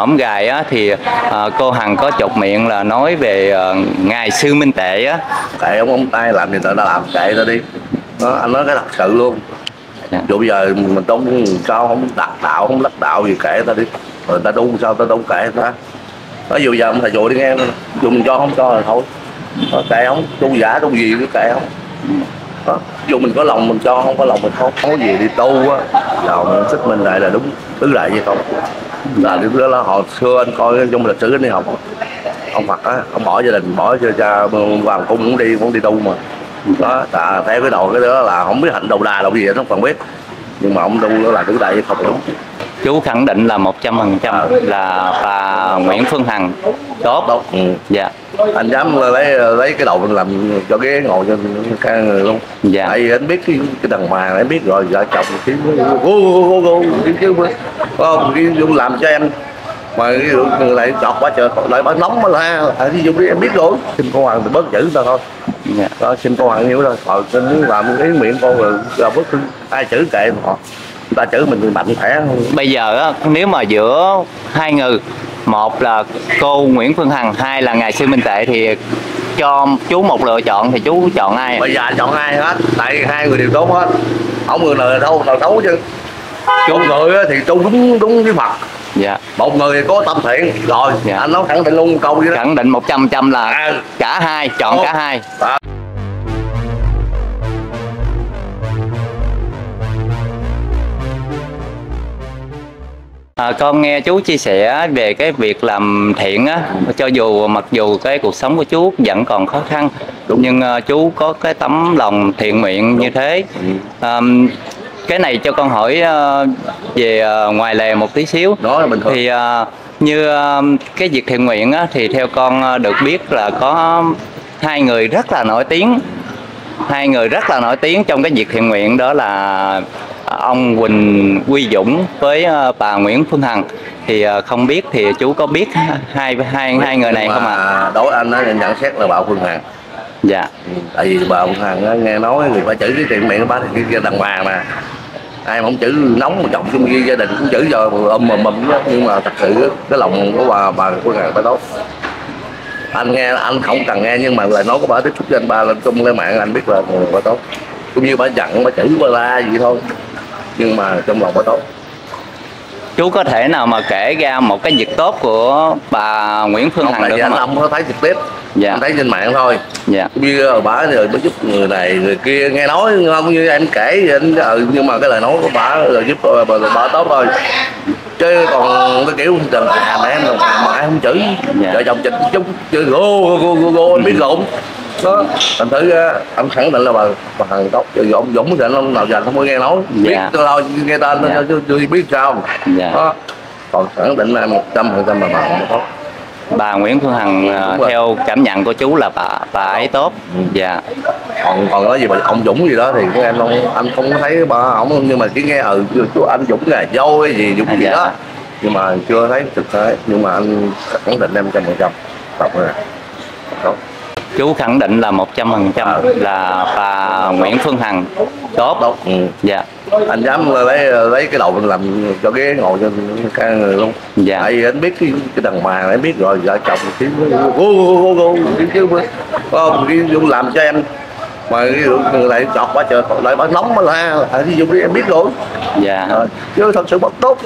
Hổm gài á, thì cô Hằng có chột miệng là nói về Ngài Sư Minh Tuệ á. Kệ ông tay làm gì tao đã làm, kệ tao đi. Anh nói cái thật sự luôn. Dù bây giờ mình không sao, không đặt đạo, không lắc đạo gì, kệ tao đi. Rồi ta đu sao tao đâu kệ ta. Nói dù giờ ông thầy vội đi nghe, dù mình cho không cho là thôi. Nói kệ không, tu giả tu gì cứ kệ không. Đó. Dù mình có lòng mình cho, không có lòng mình không. Không có gì đi tu á, lòng xích mình lại là đúng, tứ đại vậy không. Là lúc đó là hồi xưa anh coi trong lịch sử anh đi học, ông Phật á, ông bỏ gia đình, bỏ cho cha vào cung cũng đi tu mà. Đó, là theo cái đầu cái đó là không biết hạnh đầu đà đâu gì hết, không cần biết. Nhưng mà ông tu đó là tứ đại vậy không đúng. Chú khẳng định là 100% là bà Nguyễn Phương Hằng tốt. Dạ. Anh dám lấy cái đầu mình làm cho ghế ngồi cho cái người luôn. Dạ. Tại vì anh biết cái đằng hoàng, anh biết rồi vợ chồng kiếm chứ làm cho em mà người lại chọc quá trời, lại bán nóng mà ha, ví dụ đi em biết rồi. Xin cô Hằng thì bớt chữ ta thôi. Dạ. Đó, xin cô Hằng hiểu rồi, họ cứ làm cái miệng con rồi bớt ai chữ kệ họ. Ta chữ mình mạnh khỏe. Bây giờ nếu mà giữa hai người, một là cô Nguyễn Phương Hằng, hai là Ngài Sư Minh Tuệ, thì cho chú một lựa chọn thì chú chọn ai? Bây giờ chọn ai hết, tại hai người đều tốt hết, không người nào đâu nào xấu chứ. Một người thì tu đúng với Phật, dạ. Một người có tâm thiện rồi, dạ. Anh nói khẳng định luôn câu vậy đó. Khẳng định 100% là cả hai, chọn cả hai. Con nghe chú chia sẻ về cái việc làm thiện á, cho dù mặc dù cái cuộc sống của chú vẫn còn khó khăn, nhưng chú có cái tấm lòng thiện nguyện như thế. Cái này cho con hỏi về ngoài lề một tí xíu. Đó là bình thường. Thì như cái việc thiện nguyện á, thì theo con được biết là có hai người rất là nổi tiếng. Hai người rất là nổi tiếng trong cái việc thiện nguyện, đó là ông Huỳnh Uy Dũng với bà Nguyễn Phương Hằng. Thì không biết thì chú có biết hai người này không ạ? Đối với anh đó, nhận xét là bà Phương Hằng. Dạ. Tại vì bà Phương Hằng đó, nghe nói người bà chữ cái chuyện miệng bà thì cái đàng hoàng mà. Ai mà không chữ nóng mà chọc chung với gia đình cũng chữ rồi ầm đó. Nhưng mà thật sự cái lòng của bà Phương Hằng bà tốt. Anh nghe anh không cần nghe, nhưng mà lời nói của bà tiếp xúc với anh, bà lên tung lên mạng anh biết là bà tốt. Cũng như bà giận, bà chửi, bà la gì thôi, nhưng mà trong lòng bà tốt. Chú có thể nào mà kể ra một cái việc tốt của bà Nguyễn Phương Hằng được không? Anh không thấy trực tiếp, dạ. Anh thấy trên mạng thôi. Dạ. Cũng như bà rồi bà giúp người này người kia, nghe nói không như em kể anh, nhưng mà cái lời nói của bà là giúp bà tốt thôi. Chứ còn cái kiểu đàn bà em đàn bà mà không chửi, dạ. Vợ chồng chịch chút chơi go biết lộn. Đó, thành thử anh khẳng định là bà Hằng tốt, ông Dũng thì ông nào giờ không có nghe nói, dạ. Biết lo nghe tên, dạ. Chưa biết sao, dạ. Đó, còn khẳng định là 100% là bà Hằng tốt. Bà Nguyễn Phương Hằng theo cảm nhận của chú là bà ấy tốt, dạ. Còn nói gì mà ông Dũng gì đó thì của em không, anh không thấy bà ổng, nhưng mà chỉ nghe chú anh Dũng là dâu hay gì Dũng gì, dạ. Đó, nhưng mà chưa thấy thực tế, nhưng mà anh khẳng định em 100% tốt. Chú khẳng định là 100% là bà Nguyễn Phương Hằng tốt. Tốt. Dạ. Anh dám lấy cái đầu mình làm cho ghế ngồi cho cái người luôn. Dạ. Tại vì anh biết cái đằng mà anh biết rồi vợ chồng kiếm chứ không làm cho em mà người lại chọc quá trời, lại bán nóng mà la, ví dụ đi em biết rồi. Dạ. Chứ thật sự bất tốt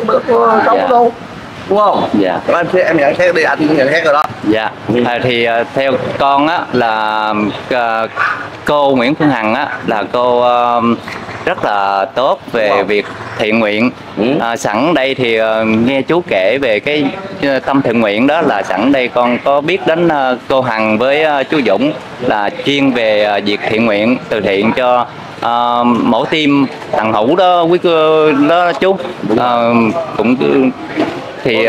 không đâu. Đúng không? Dạ. Em nhận xét đi, anh nhận xét rồi đó. Dạ. Thì theo con á là cô Nguyễn Phương Hằng á là cô rất là tốt về việc thiện nguyện. Sẵn đây thì nghe chú kể về cái tâm thiện nguyện đó, là sẵn đây con có biết đến cô Hằng với chú Dũng là chuyên về việc thiện nguyện, từ thiện cho mổ tim thằng Hữu đó quý cơ đó chú. Cũng thì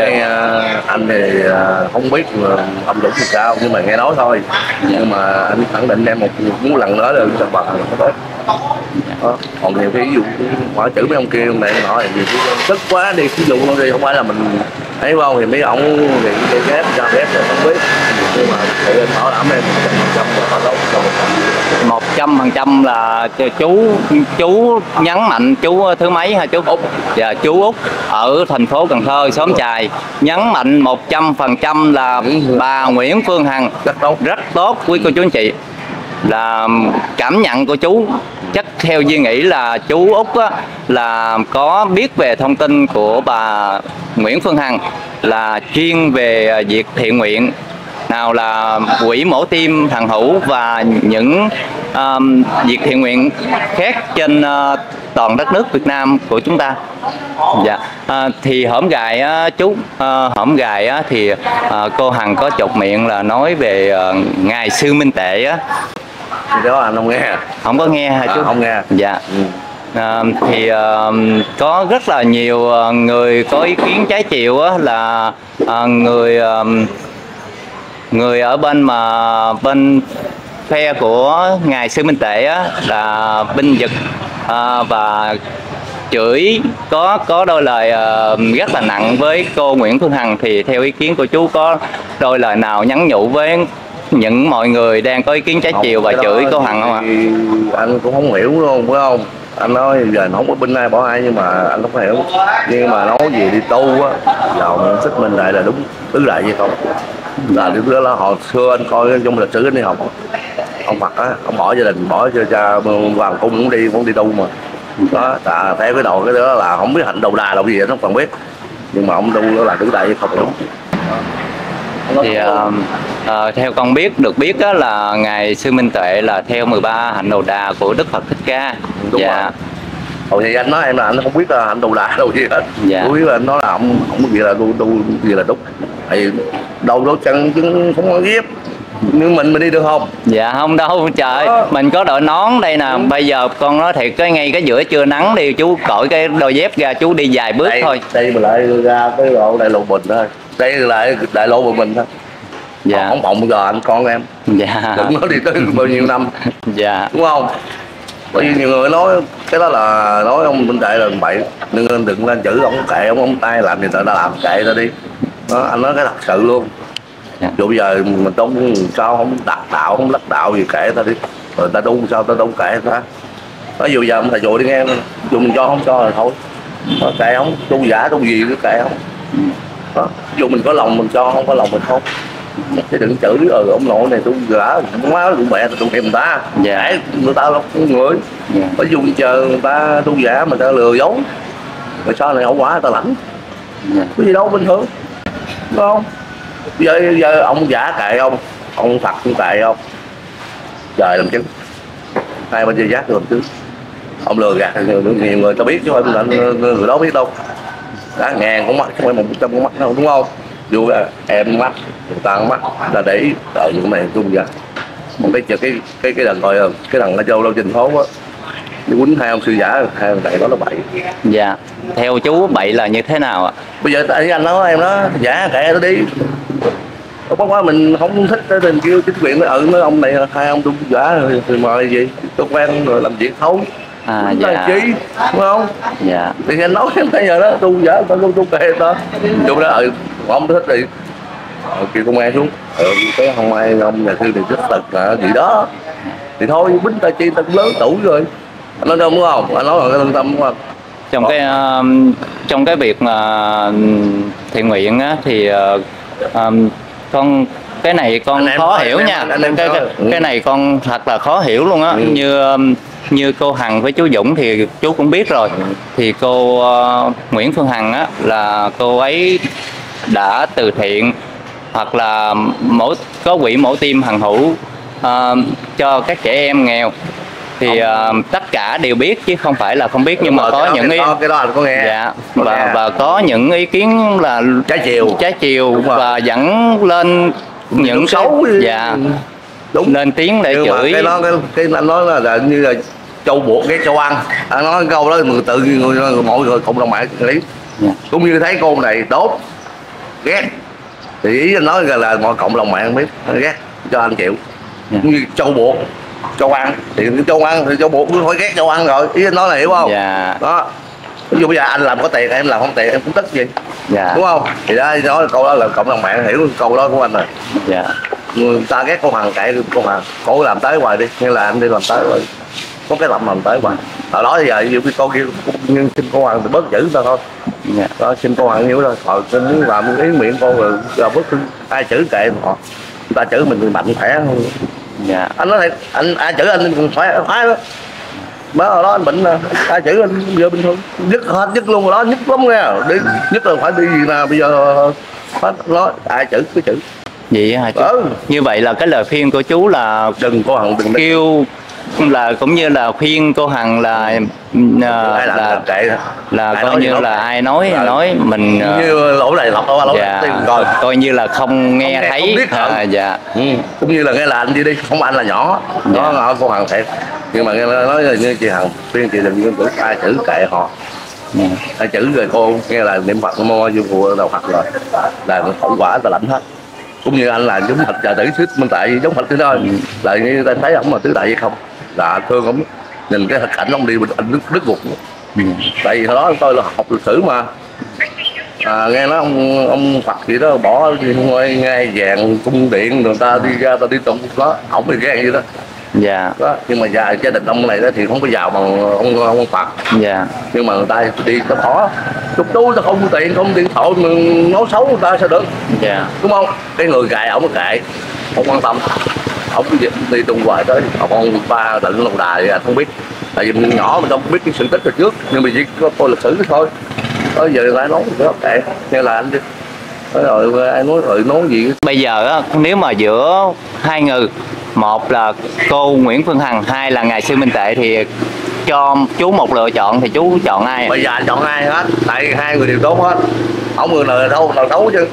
anh thì không biết ông Dũng thì sao, nhưng mà nghe nói thôi, nhưng mà anh khẳng định em một lần nữa là bà Hằng tốt. Còn nhiều cái ví dụ hỏi chữ mấy ông kia ông này họ thì tức quá đi, ví dụ không phải là mình thấy không, thì mấy ổng thì cái ghép ra ghép rồi không biết, nhưng mà để bảo đảm em 100% là chú nhấn mạnh, chú thứ mấy hay chú Út? Dạ, chú Út ở thành phố Cần Thơ, xóm Trài nhấn mạnh 100% là bà Nguyễn Phương Hằng rất tốt. Quý cô chú anh chị, là cảm nhận của chú chắc theo Duy nghĩ là chú Út á, là có biết về thông tin của bà Nguyễn Phương Hằng là chuyên về việc thiện nguyện, nào là quỹ mổ tim Hằng Hữu và những việc thiện nguyện khác trên toàn đất nước Việt Nam của chúng ta. Dạ. Thì hổm gài chú hổm gài thì cô Hằng có chột miệng là nói về Ngài Sư Minh Tuệ á. Thì đó anh không nghe, không có nghe hả chú? Không nghe. Dạ. Thì có rất là nhiều người có ý kiến trái chiều á, là người ở bên mà bên phe của Ngài Sư Minh Tuệ á, là binh vực và chửi có đôi lời rất là nặng với cô Nguyễn Phương Hằng. Thì theo ý kiến của chú có đôi lời nào nhắn nhủ với những mọi người đang có ý kiến trái chiều và chửi cô Hằng không ạ? Anh cũng không hiểu luôn, phải không? Anh nói giờ nó không có binh ai bỏ ai, nhưng mà anh không hiểu. Nhưng mà nói gì đi tu á, đạo Xích Minh Đại là đúng tứ đại gì không? Là điều đó là hồi xưa anh coi trong lịch sử anh đi học, ông Phật á, ông bỏ gia đình, bỏ cho cha vào cung cũng đi tu mà. Đó, là theo cái đầu cái đó là không biết hạnh đầu đà đầu gì hết, nó còn biết. Nhưng mà ông tu đó là tứ đại gì không đúng. Thì theo con được biết đó là Ngài Sư Minh Tuệ là theo 13 hạnh đầu đà của Đức Phật Thích Ca. Đúng. Dạ. Hồi thì anh nói em là anh không biết là hạnh đầu đà đâu gì hết. Dạ. Tôi biết là anh nói là không có gì là tu gì là đúng. Thì đâu đâu chân chứ không có ghép. Nhưng mình đi được không? Dạ không đâu, trời đó. Mình có đội nón đây nè. Bây giờ con nói thiệt, cái ngay cái giữa trưa nắng đi chú cởi cái đôi dép ra chú đi vài bước đây, thôi. Đây mà lại ra cái lộ Đại Lộ Bình thôi. Đây lại Đại Lộ Bình thôi. Dạ. Không mộng giờ anh con em. Dạ. Đừng nói đi tới bao nhiêu năm. Dạ. Đúng không? Bởi vì nhiều người nói cái đó là nói ông Minh Tuệ là bậy, nên đừng lên chữ ông kệ, ông tay làm gì ta làm kệ ta đi. Đó, anh nói cái thật sự luôn. Dạ. Dù bây giờ mình không sao không đặt đạo, không lắc đạo gì kệ ta đi. Rồi ta đúng sao ta đúng kệ ta. Nói dù giờ ông thầy dụ đi nghe, dù mình cho không cho là thôi. Đó, kệ không, tu giả tu gì cứ kệ không. Đó, dù mình có lòng mình cho, không có lòng mình không. Chứ đừng chửi ông nội này tôi gã quá cũng mẹ tụi em ta. Dạ. Người ta là người. Dạ. Phải dùng chờ người ta tu giả mà ta lừa dối. Rồi sau này hậu quả người ta lãnh. Dạ. Có gì đâu, bình thường. Đúng không? Giờ ông giả kệ không? Ông Phật cũng kệ không? Trời làm chứng. Hai bên dây giác làm chứng. Ông lừa gạt nhiều người ta biết chứ không phải người đó biết đâu. Cả ngàn con mắt, không phải 100 con mắt đâu, đúng không? Dù em mắt, người ta mắt là để ở những này tung ra. Một cái đằng coi cái đằng ở Châu Lâu Trình Phố á, quýnh hai ông sư giả, hai ông đại đó là bậy. Dạ. Theo chú bậy là như thế nào ạ? Bây giờ anh nói em đó giả kệ nó đi. Có quá mình không thích thì mình kêu chính quyền nó nói ông này hai ông tung giả thì mời gì? Cơ quan rồi làm việc thấu. À, dạ. Chí, đúng không? Dạ. Thì anh nói bây giờ đó tu giả tao không tu kệ tao. Dù đó ông thích đi kêu công an xuống cái hôm nay ông nhà sư thì rất tật là gì đó thì thôi bính ta chi, ta cũng lớn tuổi rồi, anh nói đúng không? Anh nói là cái tâm của anh trong đó. Cái trong cái việc mà thiện nguyện á, thì con cái này con anh khó hiểu nha, cái này con thật là khó hiểu luôn á. Ừ. Như cô Hằng với chú Dũng thì chú cũng biết rồi. Ừ. Thì cô Nguyễn Phương Hằng á, là cô ấy đã từ thiện hoặc là có quỹ mổ tim Hằng Hữu cho các trẻ em nghèo thì tất cả đều biết chứ không phải là không biết. Nhưng mà có những cái đó có nghe. Dạ. Và có những ý kiến là trái chiều và dẫn lên những xấu. Dạ. Đúng. Lên tiếng để chửi. Cái anh nói là như là Châu Bụt ghét Châu Ăn, anh nói câu đó người tự mọi người cộng đồng mạng lý. Yeah. Cũng như thấy cô này tốt ghét thì ý anh nói là mọi cộng đồng mạng biết ghét cho anh chịu. Yeah. Cũng như Châu Bụt Châu Ăn thì Châu Bụt cũng phải ghét Châu Ăn rồi, ý anh nói là hiểu không? Yeah. Đó, ví dụ bây giờ anh làm có tiền em làm không tiền em cũng tức gì. dạ. Đúng không? Thì đó, nói câu đó là cộng đồng mạng hiểu câu đó của anh rồi. Dạ. Người ta ghét con Hằng, kệ con Hằng, cổ làm tới hoài đi, hay là anh đi làm tới rồi. Có cái tầm làm tới hoài. Họ nói giờ ví dụ cái con kia nhưng xin con Hằng thì bớt giữ ta thôi. Dạ. Đó, xin con Hằng hiểu rồi, họ muốn làm ý miệng con rồi là bớt ai chữ kệ họ. Người ta chữ mình mạnh khỏe không. Dạ. Anh nói thiệt, anh ai chữ anh khỏe khỏe đó. Mới hồi đó anh bệnh là ai chữ anh giờ bình thường nhất hết nhất luôn rồi đó, nhất lắm nghe đi, nhất là phải đi gì nào bây giờ phải nói ai chữ cứ chữ vậy hả chú? Ừ. Như vậy là cái lời khuyên của chú là đừng cô Hằng đừng kêu là cũng như là khuyên cô Hằng là coi như là ai nói mình như lỗ này lọc đâu dạ, lỗ coi coi như là không nghe không thấy không dạ ừ. Cũng như là nghe là anh đi đi không anh là nhỏ nó dạ. Cô Hằng thiệt nhưng mà nghe nói như chị Hằng khuyên chị đừng có ai chữ kệ họ dạ. Ai chữ rồi cô nghe là niệm Phật mua vô chùa đầu Phật rồi là hậu quả ta lãnh hết. Cũng như anh là giống Phật trà tử xích Minh Tuệ giống Phật thế thôi lại như ta thấy ổng mà tứ đại hay không là thương ổng nhìn cái cảnh ông đi mình anh đứt gục tại vì hồi đó tôi là học lịch sử mà à, nghe nói ông Phật gì đó bỏ ngôi ngai vàng cung điện người ta đi ra ta đi tụng đó ổng thì ghen vậy đó dạ yeah. Đó nhưng mà già gia đình ông này đó thì không có giàu bằng ông Phật dạ yeah. Nhưng mà người ta đi nó khó chút túi nó không tiền thọ mình nói xấu người ta sao được dạ yeah. Đúng không? Cái người gài ổng kệ không quan tâm ổng đi tung hoài tới ông ba tận lâu đài anh không biết tại vì mình nhỏ mình không biết cái sự tích hồi trước nhưng mà chỉ có coi lịch sử thôi tới giờ lại nói nó kệ nên là anh đi. Rồi ai nói gì bây giờ á, nếu mà giữa hai người một là cô Nguyễn Phương Hằng, hai là Ngài Sư Minh Tuệ thì cho chú một lựa chọn thì chú chọn ai? Bây giờ anh chọn ai hết, tại hai người đều tốt hết. Ông người nào đâu là xấu chứ.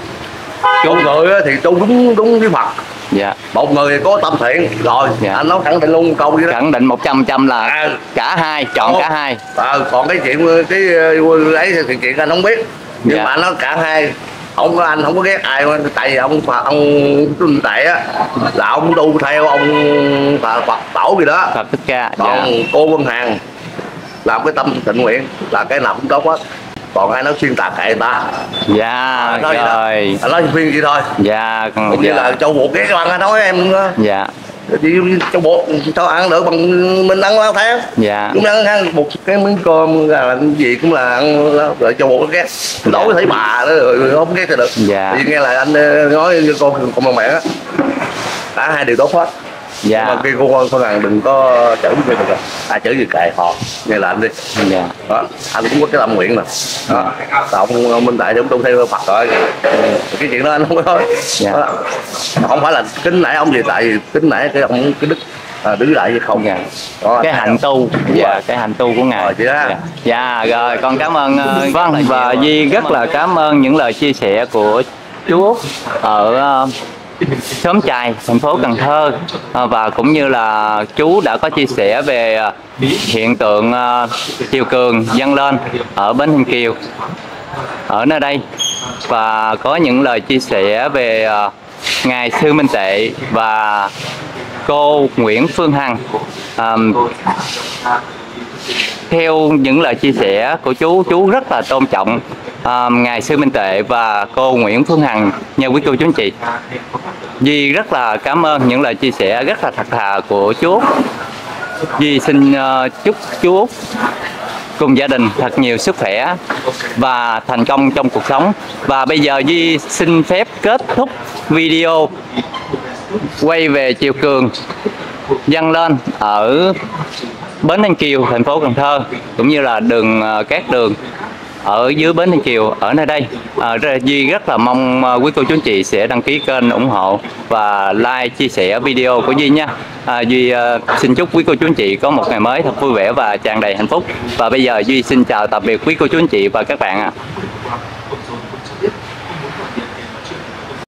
Chú người thì chú đúng với Phật. Dạ. Một người có tâm thiện rồi, dạ. Anh nói khẳng định luôn câu vậy đó. Khẳng định 100% là à, cả hai, chọn không. Cả hai. À, còn cái chuyện cái ấy thì chuyện anh không biết. Nhưng dạ. Mà anh nói cả hai. Ông anh không có ghét ai mà, tại vì ông Tệ á là ông tu theo ông Phật tổ gì đó Phật Thích Ca. Còn dạ. Cô Vân Hằng làm cái tâm tình nguyện là cái nào cũng tốt hết. Còn ai nói xuyên tạc kệ ta dạ nói rồi nói xuyên vậy thôi dạ cũng dạ. Như là Châu Bụt ghét bạn nói em dạ Châu Bụt Châu ăn được bằng mình ăn bao tháng dạ cũng ăn một cái miếng cơm là gì cũng là ăn rồi Châu Bụt ghét đổi thấy bà đó rồi không ghét thì được dạ. Thì nghe là anh nói như con mẹ á cả hai đều tốt hết dạ. Nhưng mà khi cô con rằng đừng có chữ gì được ai chữ gì kệ họ nghe là anh đi dạ. Đó anh cũng có cái tâm nguyện mà đó ông Minh Đại thì ông tu theo Phật rồi cái chuyện đó anh không có nói dạ. Không phải là kính nể ông gì tại vì kính nể cái ông cái đức đứng lại hay không dạ. Đó, cái hạnh tu dạ rồi. Cái hạnh tu của ngài rồi, dạ. Dạ rồi con cảm ơn vâng và Di rất là cảm ơn những lời chia sẻ của chú Út ở Xóm Trài, thành phố Cần Thơ và cũng như là chú đã có chia sẻ về hiện tượng triều cường dâng lên ở Bến Ninh Kiều ở nơi đây và có những lời chia sẻ về Ngài Sư Minh Tuệ và cô Nguyễn Phương Hằng. Theo những lời chia sẻ của chú rất là tôn trọng Ngài Sư Minh Tuệ và cô Nguyễn Phương Hằng nha quý cô chú anh chị. Di rất là cảm ơn những lời chia sẻ rất là thật thà của chú Út. Di xin chúc chú Út cùng gia đình thật nhiều sức khỏe và thành công trong cuộc sống. Và bây giờ Di xin phép kết thúc video quay về triều cường dâng lên ở Bến Ninh Kiều, thành phố Cần Thơ cũng như là đường Cát Đường ở dưới Bến Ninh Kiều ở nơi đây. Duy rất là mong quý cô chú anh chị sẽ đăng ký kênh ủng hộ và like chia sẻ video của Duy nha. Duy xin chúc quý cô chú anh chị có một ngày mới thật vui vẻ và tràn đầy hạnh phúc. Và bây giờ Duy xin chào tạm biệt quý cô chú anh chị và các bạn ạ.